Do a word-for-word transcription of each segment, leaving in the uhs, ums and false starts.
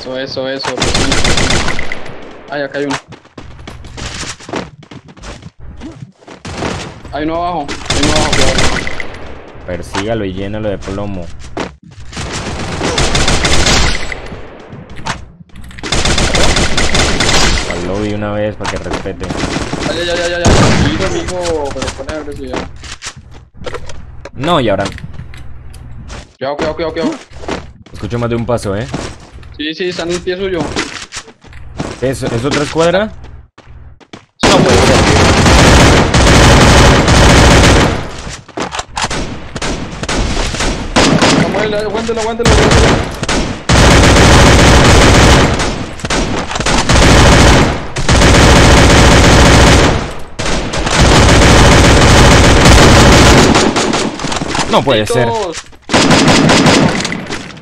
Eso, eso, eso. Ay, acá hay uno. Hay uno abajo. Hay uno abajo. Cuidado. Persígalo y llénalo de plomo. Lo vi una vez para que respete. Ay, ay, ay, ay, ay. Mira, amigo, pero pone agresividad. No, y ahora. Cuidado, cuidado, cuidado, cuidado. Escucho más de un paso, eh. Sí, sí, están en el pie suyo. ¿Es, es otra escuadra? No puede ser. Aguántelo, aguántelo, aguántelo. No puede ser.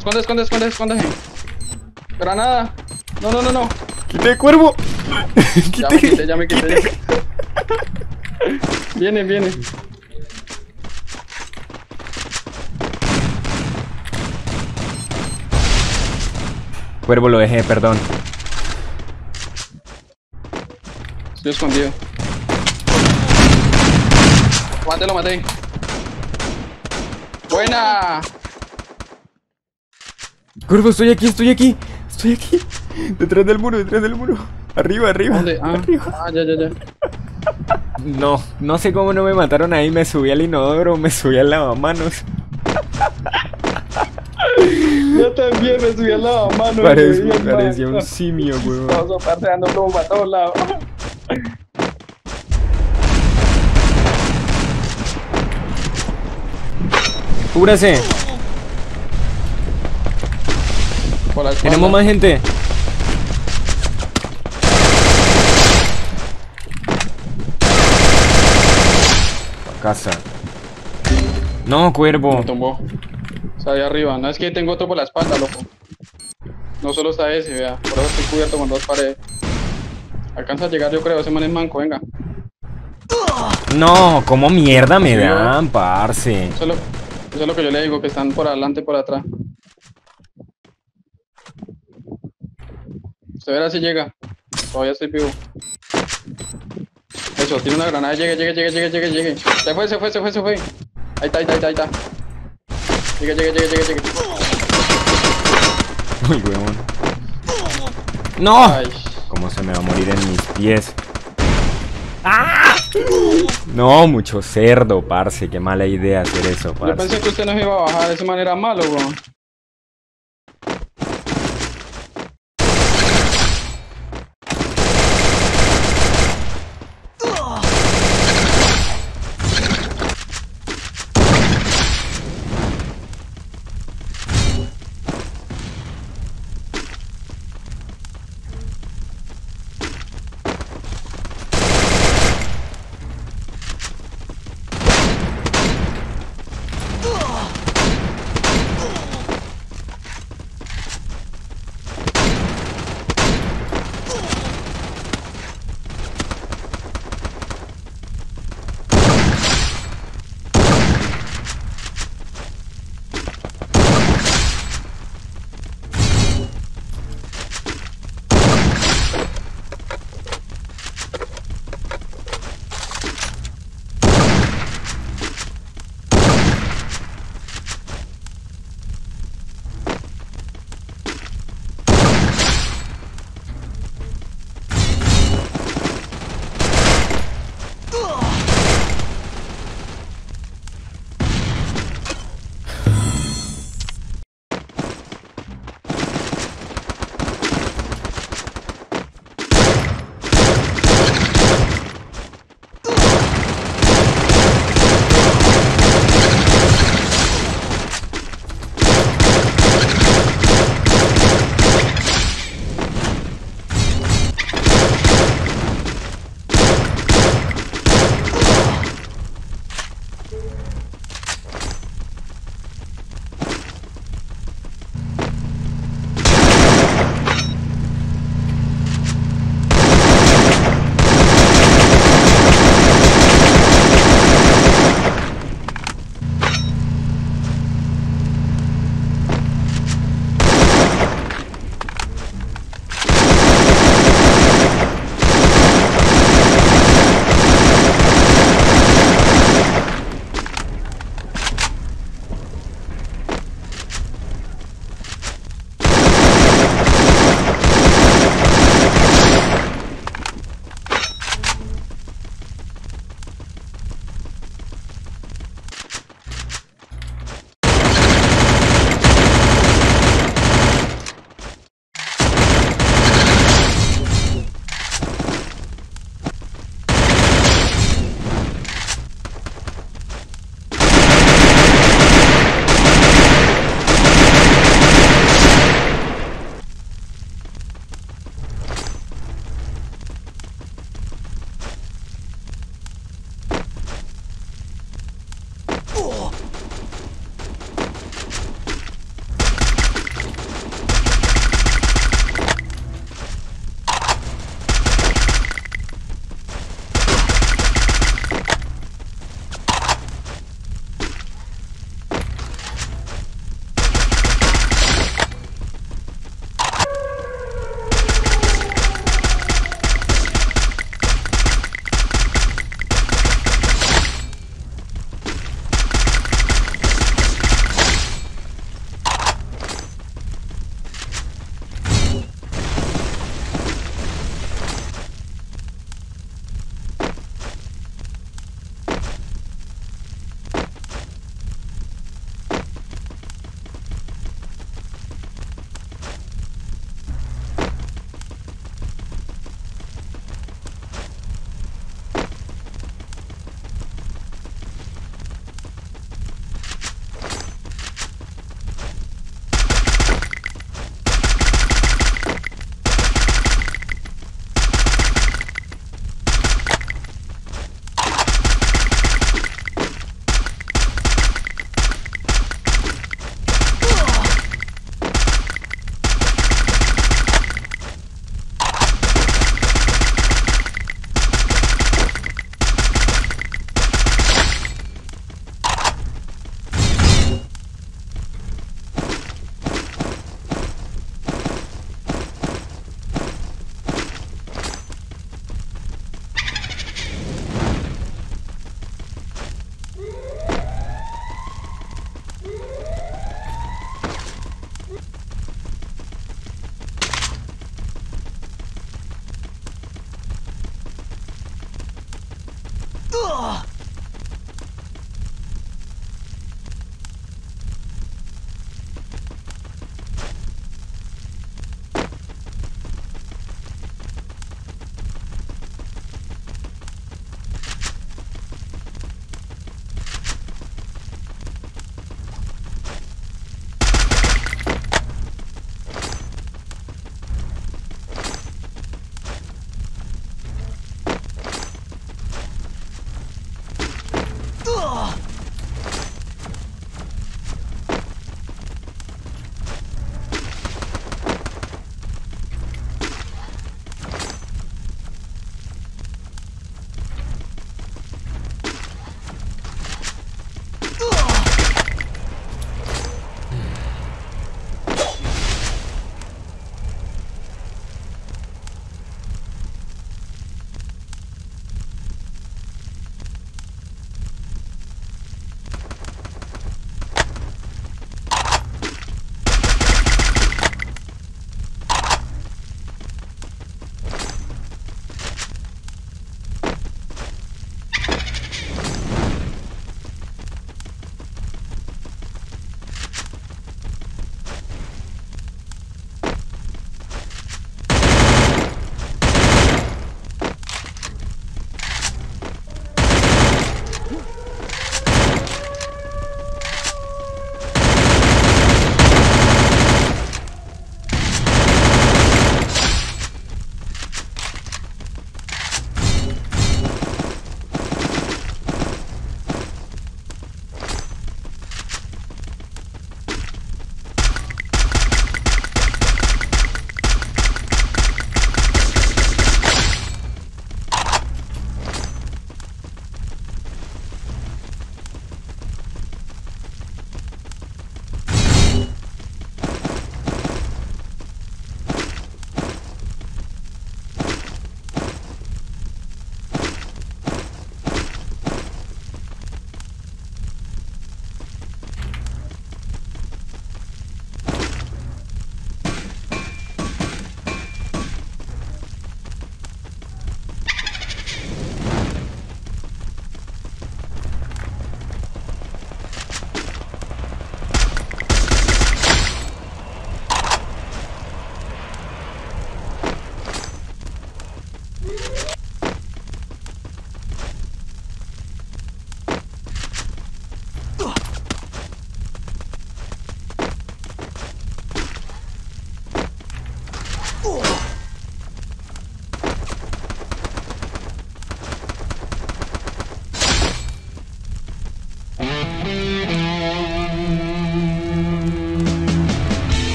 Esconde, esconde, esconde, esconde. Granada. No, no, no, no. Quité, cuervo. Ya me quité, ya me quité. quité. Viene, viene. Cuervo lo dejé, perdón. Estoy escondido. Mate, lo maté. ¡Buena! Cuervo, estoy aquí, estoy aquí, estoy aquí. Detrás del muro, detrás del muro. Arriba, arriba. ¿Dónde? Ah, arriba. Ah, ya, ya, ya. No, no sé cómo no me mataron ahí. Me subí al inodoro, me subí al lavamanos. Yo también me subí al lavamanos. Parece, parecía un simio, weón. Todos aparte dando plomo para todos lados. ¡Cúbrase! ¡Tenemos más gente! A casa. ¡No, cuervo! Me tumbó. Está ahí arriba. No, es que tengo otro por la espalda, loco. No solo está ese, vea. Por eso estoy cubierto con dos paredes. Alcanza a llegar, yo creo. Ese man es manco, venga. No, como mierda me dan, parce. Solo... Eso es lo que yo le digo, que están por adelante y por atrás. Usted verá si llega. Todavía estoy vivo. Eso, tiene una granada. Llegue, llegue, llegue, llegue, llegue, llegue. Se fue, se fue, se fue, se fue. Ahí está, ahí está, ahí está, ahí está. Llegue, llegue, llegue, llegue, llegue. Uy, weón. ¡No! Ay. ¿Cómo se me va a morir en mis pies? ¡Ah! No, mucho cerdo, parce, qué mala idea hacer eso, parce. Yo pensé que usted no iba a bajar, de esa manera malo, bro.